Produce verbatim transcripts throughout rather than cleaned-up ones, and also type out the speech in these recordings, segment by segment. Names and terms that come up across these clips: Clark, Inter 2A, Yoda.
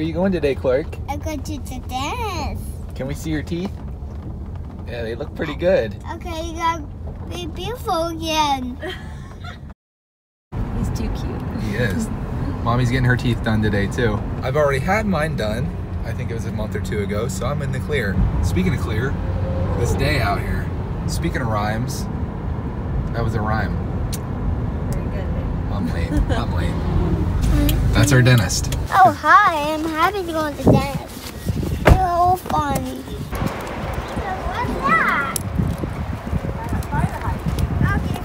Where are you going today, Clark? I'm going to the dance. Can we see your teeth? Yeah, they look pretty good. Okay, you gotta be beautiful again. He's too cute. He is. Mommy's getting her teeth done today, too. I've already had mine done. I think it was a month or two ago, so I'm in the clear. Speaking of clear, this day out here. Speaking of rhymes, that was a rhyme. Very good, baby. I'm lame. I'm lame. That's our dentist. Oh, hi. I'm happy to go to the dentist. They're all fun. So what's that?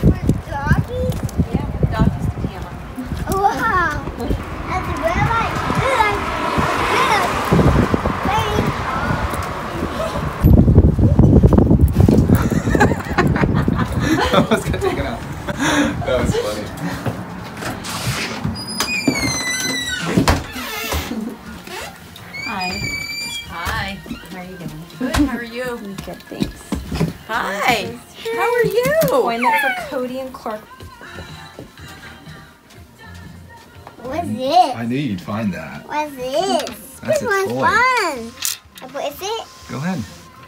Okay, for doggies? Yeah, for doggies to camera. Wow. That's real life. I was gonna take it out. That was funny. Hi. Hi. How are you doing? Good. How are you? Good, thanks. Hi. Hi. How are you? Going up for Cody and Clark. What's this? I knew you'd find that. What's this? That's this one's fun. What is it? Go ahead.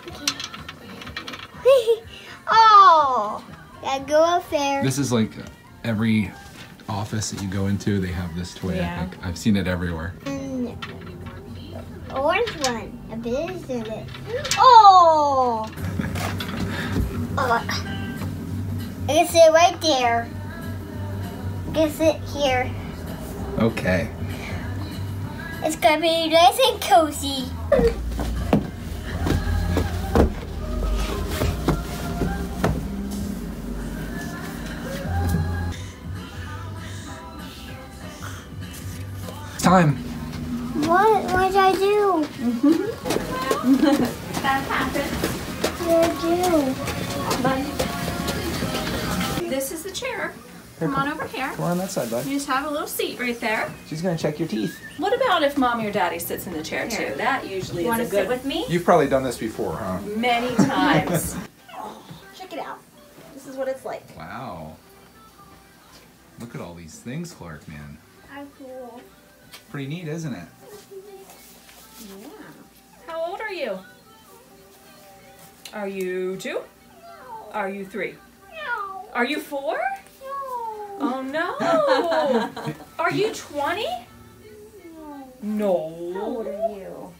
Okay. Oh. Yeah, go up there. This is like every office that you go into, they have this toy, yeah. I think. I've seen it everywhere. And a orange one. I bet it's in it. Oh! Oh! I can sit right there. I can sit here. Okay. It's gonna be nice and cozy. Time. What? What did I do? Mm-hmm. That happened. What did I do? This is the chair. Come on over here. Come on that side, bud. You just have a little seat right there. She's gonna check your teeth. What about if mommy or daddy sits in the chair here. Too? That usually you is a good. Sit with me? You've probably done this before, huh? Many times. Oh, check it out. This is what it's like. Wow. Look at all these things, Clark, man. How cool. Pretty neat, isn't it? Yeah. How old are you? Are you two? No. Are you three? No. Are you four? No. Oh no. Are you twenty? No. No. How old are you?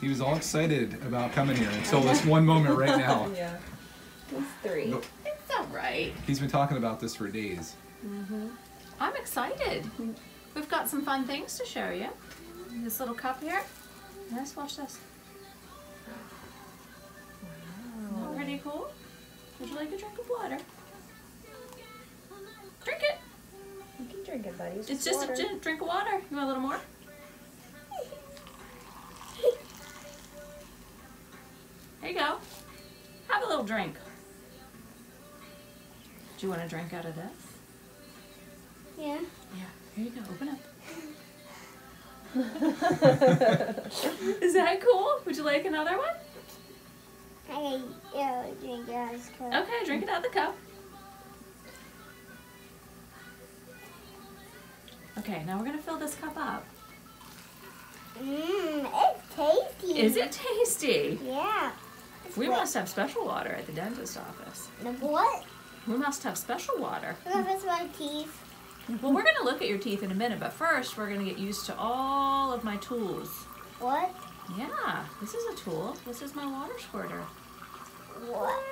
He was all excited about coming here until this one moment right now. Yeah. He's three. Nope. It's all right. He's been talking about this for days. Mm-hmm. I'm excited. Mm-hmm. We've got some fun things to show you. This little cup here. Let's watch this. Wow. Isn't that pretty cool? Would you like a drink of water? Drink it. You can drink it, buddy. It's, it's just water. a gin, drink of water. You want a little more? There you go. Have a little drink. Do you want to drink out of this? Yeah. Yeah. Here you go, open up. Is that cool? Would you like another one? I yeah, drink it out of the cup. Okay, drink it out of the cup. Okay, now we're gonna fill this cup up. Mmm, it's tasty. Is it tasty? Yeah. We must have special water at the dentist's office. What? We must have special water. Look at my teeth. Well, we're going to look at your teeth in a minute, but first we're going to get used to all of my tools. What? Yeah, this is a tool. This is my water squirter. What?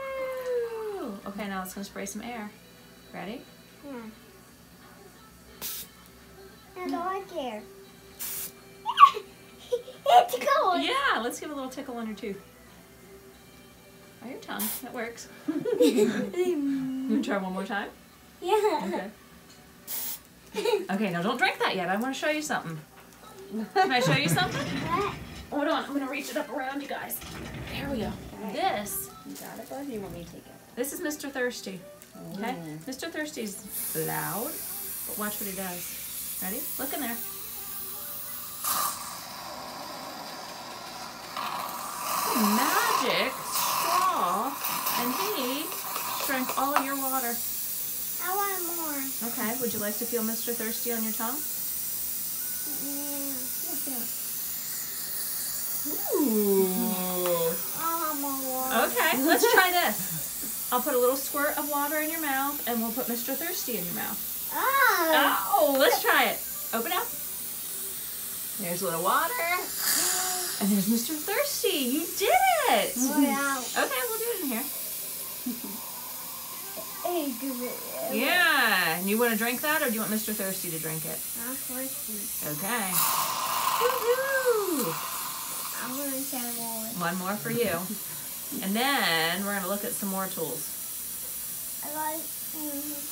Ooh. Okay, now it's going to spray some air. Ready? Yeah. I don't like air. It's going. Yeah, let's give a little tickle on your tooth. Or your tongue. That works. You want to try one more time? Yeah. Okay. Okay, now don't drink that yet. I want to show you something. Can I show you something? Hold on, I'm going to reach it up around you guys. There we go. Right. This. You got it, bud? You want me to take it? This is Mister Thirsty. Okay? Mm. Mister Thirsty's loud, but watch what he does. Ready? Look in there. Magic straw, and he drank all of your water. I want more. Okay, would you like to feel Mister Thirsty on your tongue? Yeah. Let's try this. I'll put a little squirt of water in your mouth, and we'll put Mister Thirsty in your mouth. Oh. Oh, let's try it. Open up. There's a little water. And there's Mister Thirsty. You did it. Wow. Okay, we'll do it in here. Yeah. And you want to drink that, or do you want Mister Thirsty to drink it? I'll Thirsty. Okay. Woohoo. I want to try one. One more for you. And then we're going to look at some more tools. I like... Mm-hmm.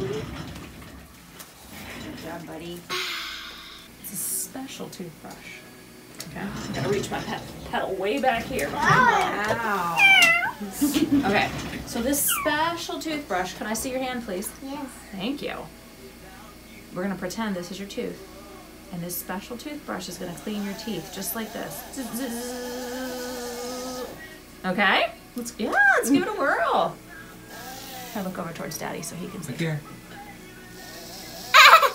Wow. Good job, buddy. It's a special toothbrush. Okay. I'm going to reach my pet pedal way back here. Wow. Okay. So this special toothbrush, can I see your hand, please? Yes. Thank you. We're going to pretend this is your tooth. And this special toothbrush is going to clean your teeth just like this. Okay? Let's, yeah, let's give it a whirl. I look over towards Daddy so he can see. Look here.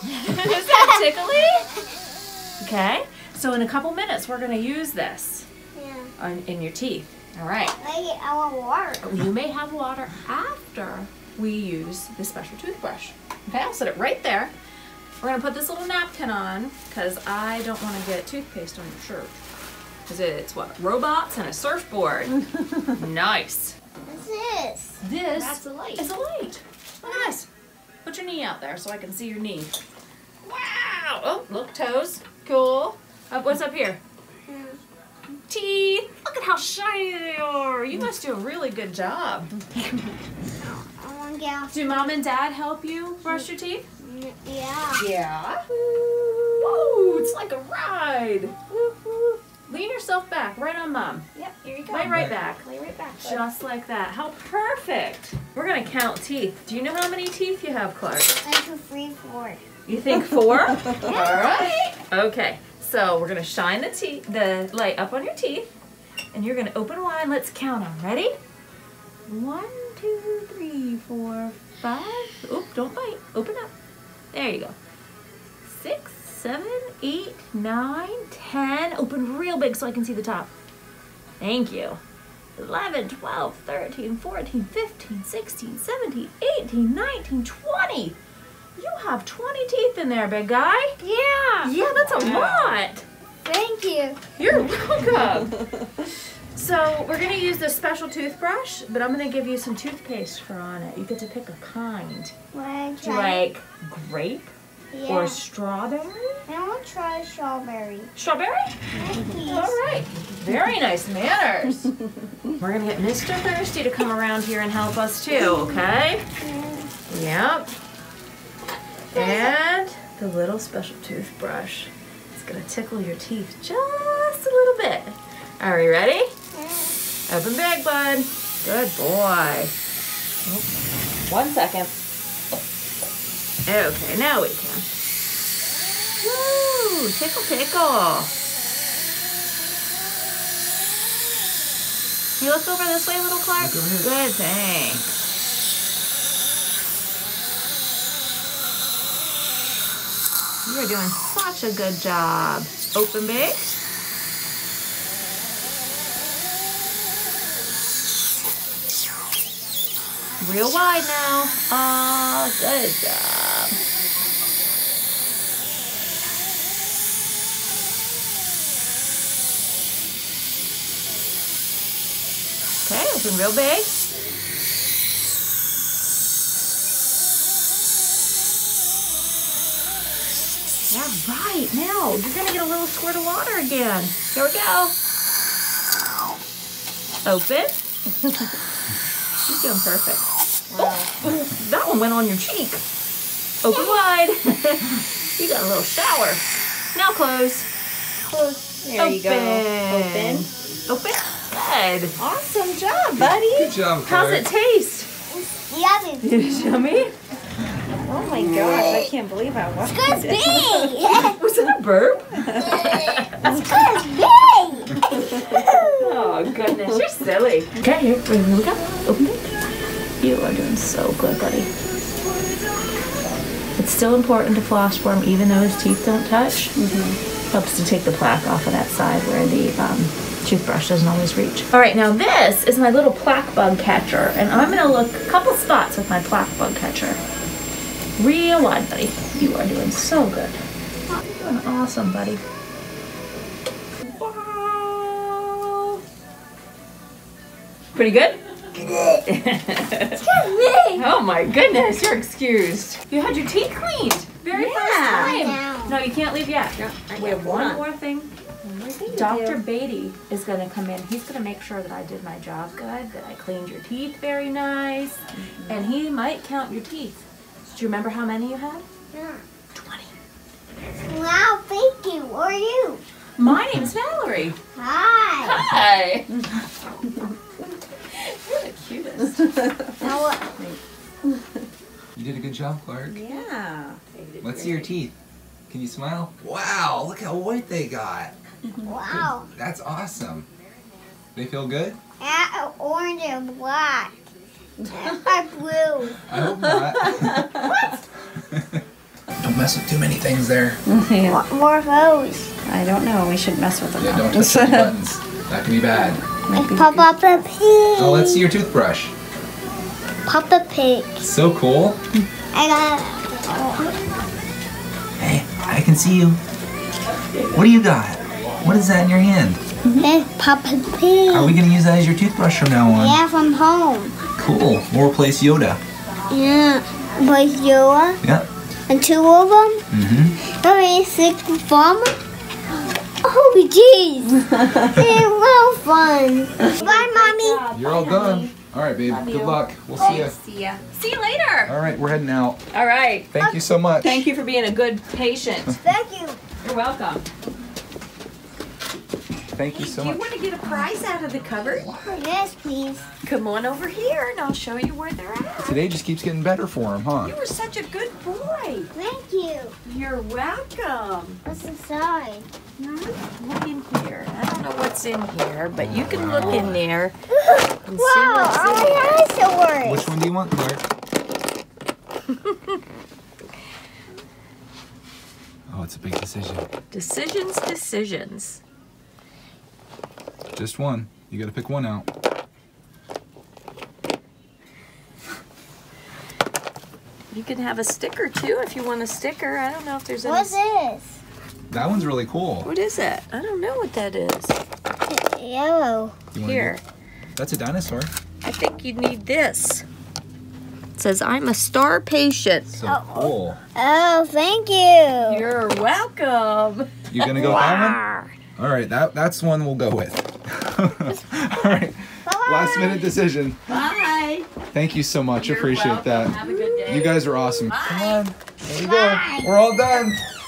Is that tickly? Okay. So in a couple minutes, we're going to use this yeah. on, in your teeth. All right. I want water. You may have water after we use the special toothbrush. Okay, I'll set it right there. We're going to put this little napkin on because I don't want to get toothpaste on your shirt. Because it's what? Robots and a surfboard. Nice. What's this? This That's a light. is a light. Oh, nice. Put your knee out there so I can see your knee. Wow. Oh, look, toes. Cool. Up, what's up here? Teeth. Look at how shiny they are. You must do a really good job. Do Mom and Dad help you brush your teeth? Yeah. Yeah. Whoa, it's like a ride. Lean yourself back, right on Mom. Yep, here you go. Lay right back. Lay right back. Just like that. How perfect. We're going to count teeth. Do you know how many teeth you have, Clark? I think three, four. You think four? All right. Okay, so we're going to shine the, te the light up on your teeth, and you're going to open wide. Let's count them. Ready? One, two, three, four, five. Oop, don't bite. Open up. There you go. Six, seven, eight, nine, ten. Open real big so I can see the top. Thank you. eleven, twelve, thirteen, fourteen, fifteen, sixteen, seventeen, eighteen, nineteen, twenty. You have twenty teeth in there, big guy. Yeah. Yeah, that's a lot. Thank you. You're welcome. So we're going to use this special toothbrush, but I'm going to give you some toothpaste for on it. You get to pick a kind. Well, do you like grape yeah. or strawberry? I want to try strawberry. Strawberry? Yes, all right. Very nice manners. We're going to get Mister Thirsty to come around here and help us too, okay? Yeah. Yep. And the little special toothbrush. It's going to tickle your teeth just a little bit. Are you ready? Open big, bud. Good boy. Oh, one second. Okay, now we can. Woo! Tickle, tickle. You look over this way, little Clark? Good, thanks. You're doing such a good job. Open big. Real wide now. Ah, oh, good job. Okay, open real big. All right, now you're gonna get a little squirt of water again. Here we go. Open. She's doing perfect. Wow. Oh, that one went on your cheek. Open wide. You got a little shower. Now close. Close. There Open. you go. Open. Open. Good. Awesome job, buddy. Good job, Clark. How's it taste? Yummy. It's yummy? Oh my gosh, I can't believe I watched it. It's big. Was that a burp? It's big. Oh, goodness. You're silly. Okay, here, here we go. Open it. You are doing so good, buddy. It's still important to floss for them even though his teeth don't touch. Mm-hmm. helps to take the plaque off of that side where the um, toothbrush doesn't always reach. All right, now this is my little plaque bug catcher, and I'm gonna look a couple spots with my plaque bug catcher. Real wide, buddy. You are doing so good. You're doing awesome, buddy. Wow. Pretty good? Excuse me! Oh my goodness, you're excused. You had your teeth cleaned. Very yeah. first time. No, you can't leave yet. No, we have one more thing. Doctor Beatty is going to come in. He's going to make sure that I did my job good, that I cleaned your teeth very nice, mm-hmm. and he might count your teeth. Do you remember how many you had? Yeah. twenty. Wow, thank you. Who are you? My name's Valerie. Hi. Hi. You're the cutest. Now what? You did a good job, Clark. Yeah. Let's see your teeth. Can you smile? Wow, look how white they got. Wow. Good. That's awesome. They feel good? Yeah, orange and black. I blue. I hope not. What? Don't mess with too many things there. Yeah. More of those. I don't know. We shouldn't mess with them. Yeah, don't touch any buttons. That could be bad. Like Pop up a pig. Oh, let's see your toothbrush. Pop a pig. So cool. I got. Oh. Hey, I can see you. What do you got? What is that in your hand? It's Papa Pig. Are we gonna use that as your toothbrush from now on? Yeah, from home. Cool. We'll replace Yoda. Yeah, replace Yoda. Yeah. And two of them. Mm-hmm. That means six from. Oh, jeez. It's real fun. Bye, mommy. You're all done. All right, babe. Love Good you. luck. We'll Bye. see ya. See ya. See you later. All right, we're heading out. All right. Thank okay. you so much. Thank you for being a good patient. Thank you. You're welcome. Thank you so much. Do you want to get a prize out of the cupboard? Yes, please. Come on over here and I'll show you where they're at. Today just keeps getting better for him, huh? You were such a good boy. Thank you. You're welcome. What's inside? Mm-hmm. Look in here. I don't know what's in here, but you can wow. look in there and wow, see what's in there. Wow, dinosaurs. Which one do you want, Clark? Oh, it's a big decision. Decisions, decisions. Just one. You gotta pick one out. You can have a sticker too if you want a sticker. I don't know if there's any. What's this? That one's really cool. What is that? I don't know what that is. It's yellow. Here. Get... That's a dinosaur. I think you need this. It says, I'm a star patient. So oh. cool. Oh, thank you. You're welcome. You gonna go wow. with that one? All right, that, that's one we'll go with. All right, bye. Last minute decision. Bye. Thank you so much. You're Appreciate welcome. that. Have a good day. You guys are awesome. Bye. Come on, there you go. We're all done.